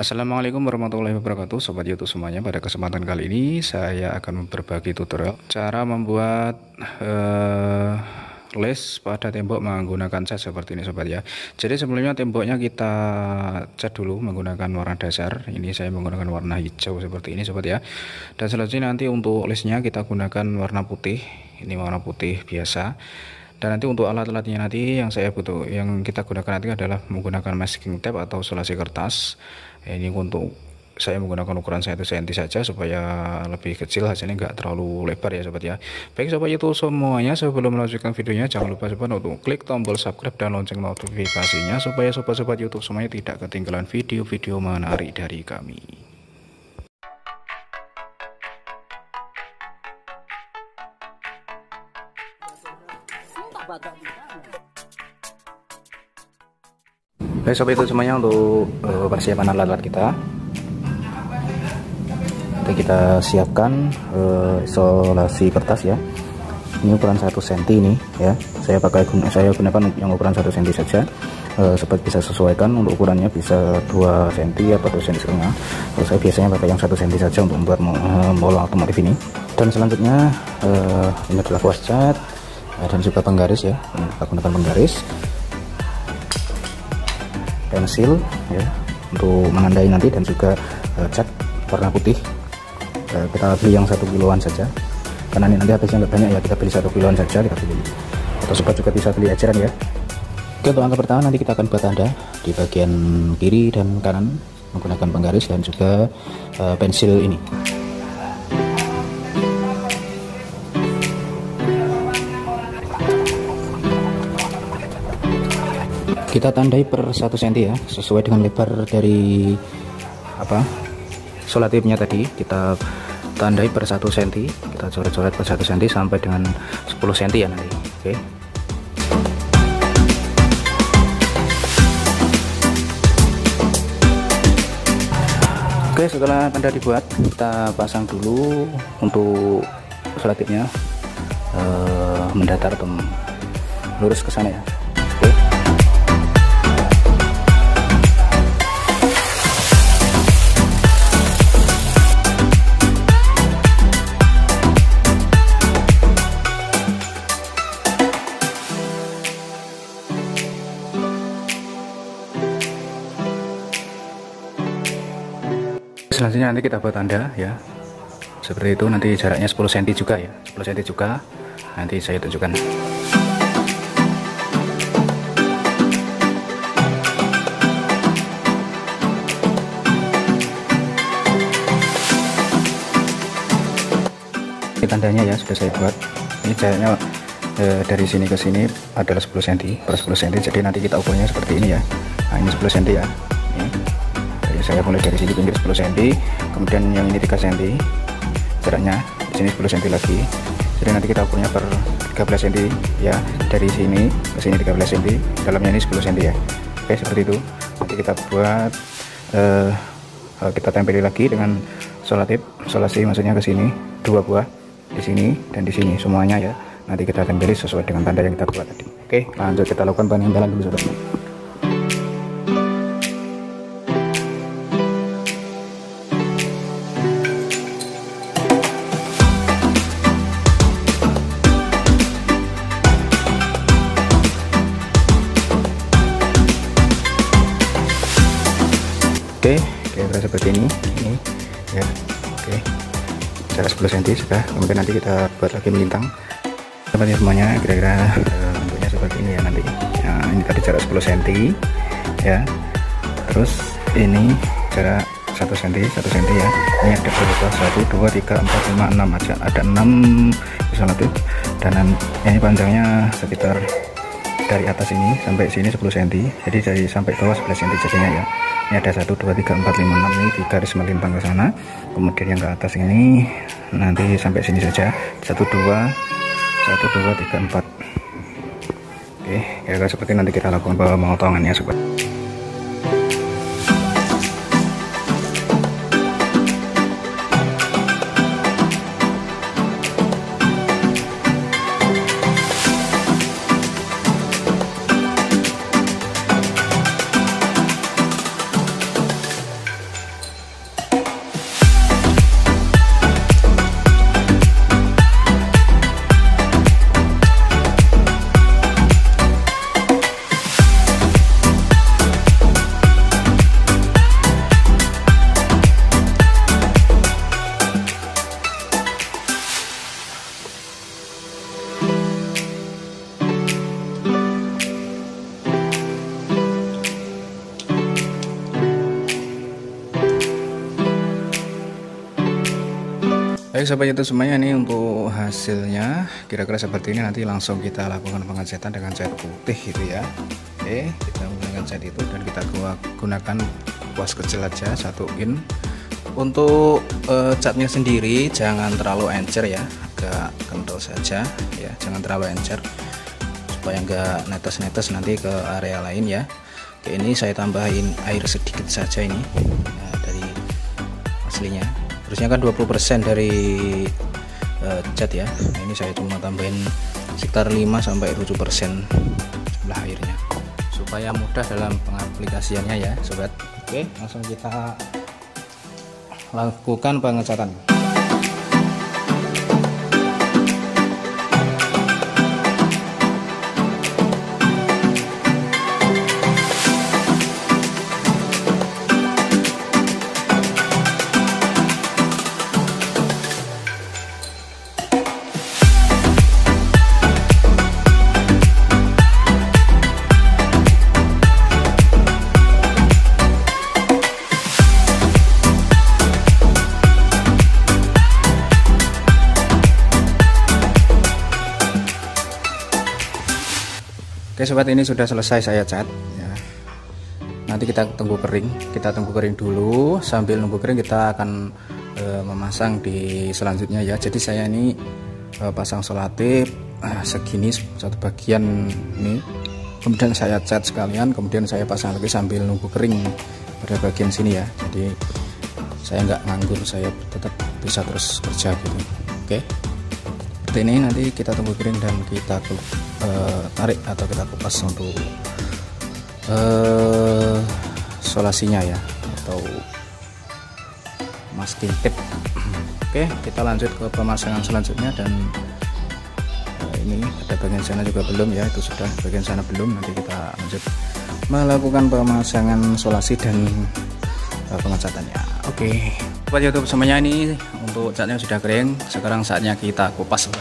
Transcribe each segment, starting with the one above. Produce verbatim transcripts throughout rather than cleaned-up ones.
Assalamualaikum warahmatullahi wabarakatuh Sobat YouTube semuanya. Pada kesempatan kali ini saya akan berbagi tutorial cara membuat uh, list pada tembok menggunakan cat seperti ini sobat ya. Jadi sebelumnya temboknya kita cat dulu menggunakan warna dasar. Ini saya menggunakan warna hijau seperti ini sobat ya. Dan selanjutnya nanti untuk listnya kita gunakan warna putih. Ini warna putih biasa. Dan nanti untuk alat-alatnya nanti yang saya butuh, yang kita gunakan nanti adalah menggunakan masking tape atau selasi kertas. Ini untuk saya menggunakan ukuran satu sentimeter saja supaya lebih kecil, hasilnya nggak terlalu lebar ya sobat ya. Baik sobat itu semuanya, sebelum melanjutkan videonya jangan lupa sobat untuk klik tombol subscribe dan lonceng notifikasinya supaya sobat-sobat YouTube semuanya tidak ketinggalan video-video menarik dari kami. Baik sobat itu semuanya, untuk uh, persiapan alat-alat kita nanti kita siapkan uh, isolasi kertas ya. Ini ukuran satu sentimeter ini ya, saya pakai saya gunakan yang ukuran satu sentimeter saja. Uh, sobat bisa sesuaikan untuk ukurannya, bisa dua sentimeter atau dua sentimeter setengah. Kalau saya biasanya pakai yang satu sentimeter saja untuk membuat uh, bola otomotif ini. Dan selanjutnya uh, ini adalah kuas cat dan juga penggaris ya. Kita gunakan penggaris, pensil ya untuk mengandai nanti, dan juga uh, cat warna putih. Uh, kita beli yang satu kiloan saja karena ini nanti habisnya nggak banyak ya, kita beli satu kiloan saja. Kita beli, atau sobat juga bisa beli eceran ya. Oke, untuk angka pertama nanti kita akan buat tanda di bagian kiri dan kanan menggunakan penggaris dan juga uh, pensil ini. Kita tandai per satu sentimeter ya, sesuai dengan lebar dari apa solatipnya tadi. Kita tandai per satu sentimeter, kita coret-coret per satu sentimeter sampai dengan sepuluh sentimeter ya nanti. Oke. Oke, setelah tanda dibuat, kita pasang dulu untuk solatipnya eh, mendatar atau lurus ke sana ya. Selanjutnya nanti kita buat tanda ya seperti itu, nanti jaraknya sepuluh sentimeter juga ya, sepuluh sentimeter juga nanti saya tunjukkan. Ini tandanya ya, sudah saya buat. Ini jaraknya e, dari sini ke sini adalah sepuluh sentimeter per sepuluh sentimeter, jadi nanti kita ukurnya seperti ini ya. Nah, ini sepuluh sentimeter ya. Ini saya mulai dari sini pinggir sepuluh sentimeter, kemudian yang ini tiga sentimeter jaraknya, di sini sepuluh sentimeter lagi. Jadi nanti kita ukurnya per tiga belas sentimeter ya, dari sini ke sini tiga belas sentimeter, dalamnya ini sepuluh sentimeter ya. Oke, seperti itu. Nanti kita buat eh, kita tempeli lagi dengan solatip, solasi maksudnya ke sini dua buah, di sini dan di sini semuanya ya. Nanti kita tempeli sesuai dengan tanda yang kita buat tadi. Oke, lanjut kita lakukan penempelan dulu sobat. Oke, kira-kira seperti ini, ini ya. Oke, jarak sepuluh sentimeter sudah. Kemudian nanti kita buat lagi melintang. Seperti semuanya, kira-kira bentuknya seperti ini ya nanti. Nah, ini tadi jarak sepuluh sentimeter ya. Terus ini jarak satu sentimeter, satu sentimeter ya. Ini ada berupa satu, dua, tiga, empat, lima, enam aja. Ada enam isolatif. Dan ini panjangnya sekitar dari atas ini sampai sini sepuluh sentimeter. Jadi dari sampai bawah sebelas sentimeter jadinya ya. Ini ada satu, dua, tiga, empat, lima, enam ini di garis melintang ke sana. Kemudian yang ke atas ini nanti sampai sini saja. satu, dua, satu, dua, tiga, empat. Oke, kira-kira seperti nanti kita lakukan pemotongannya sobat. Baik sahabat YouTube semuanya, ini untuk hasilnya kira-kira seperti ini. Nanti langsung kita lakukan pengecetan dengan cat putih gitu ya. Oke, kita menggunakan cat itu dan kita gunakan kuas kecil aja satu in. Untuk e, catnya sendiri jangan terlalu encer ya, agak kental saja ya, jangan terlalu encer supaya enggak netes-netes nanti ke area lain ya. Oke, ini saya tambahin air sedikit saja ini nah, dari aslinya. Terusnya kan dua puluh persen dari uh, cat ya. Nah, ini saya cuma tambahin sekitar lima sampai tujuh persen jumlah airnya supaya mudah dalam pengaplikasiannya ya sobat. Oke, langsung kita lakukan pengecatan. Oke sobat, ini sudah selesai saya cat ya. Nanti kita tunggu kering, kita tunggu kering dulu. Sambil nunggu kering kita akan e, memasang di selanjutnya ya. Jadi saya ini e, pasang selotip eh, segini satu bagian ini, kemudian saya cat sekalian, kemudian saya pasang lagi sambil nunggu kering pada bagian sini ya. Jadi saya nggak nganggur, saya tetap bisa terus kerja gitu. Oke, seperti ini. Nanti kita tunggu kering dan kita Uh, tarik atau kita kupas untuk uh, solasinya ya, atau masking tape. Oke, kita lanjut ke pemasangan selanjutnya dan uh, ini ada bagian sana juga belum ya, itu sudah bagian sana belum. Nanti kita lanjut melakukan pemasangan solasi dan uh, pengecatannya. Oke, buat YouTube semuanya, ini untuk catnya sudah kering. Sekarang saatnya kita kupas ya.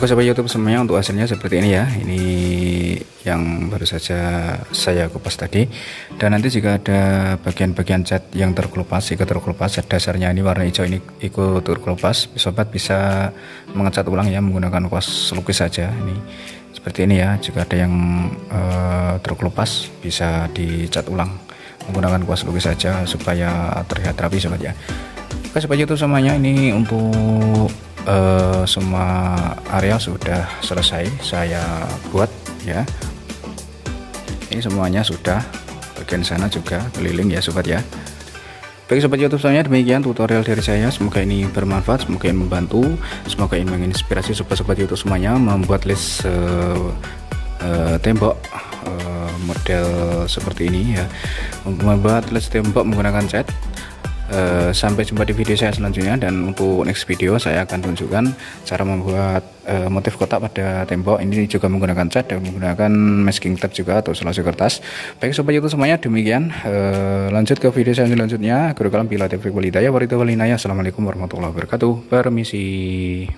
Oke sobat YouTube semuanya, untuk hasilnya seperti ini ya. Ini yang baru saja saya kupas tadi. Dan nanti jika ada bagian-bagian cat yang terkelupas, ikut terkelupas, cat dasarnya ini warna hijau ini ikut terkelupas, sobat bisa mengecat ulang ya menggunakan kuas lukis saja. Ini seperti ini ya. Jika ada yang uh, terkelupas bisa dicat ulang menggunakan kuas lukis saja supaya terlihat rapi sobat ya. Oke sobat YouTube semuanya, ini untuk Uh, semua area sudah selesai saya buat ya. Ini semuanya sudah, bagian sana juga keliling ya sobat ya. Baik sobat YouTube semuanya, demikian tutorial dari saya. Semoga ini bermanfaat, semoga ini membantu, semoga ini menginspirasi sobat-sobat YouTube semuanya membuat list uh, uh, tembok uh, model seperti ini ya, membuat list tembok menggunakan cat. Uh, sampai jumpa di video saya selanjutnya, dan untuk next video saya akan tunjukkan cara membuat uh, motif kotak pada tembok ini juga menggunakan cat dan menggunakan masking tape juga atau selasi kertas. Baik sobat YouTube semuanya, demikian uh, lanjut ke video saya selanjutnya. Assalamualaikum warahmatullahi wabarakatuh. Permisi.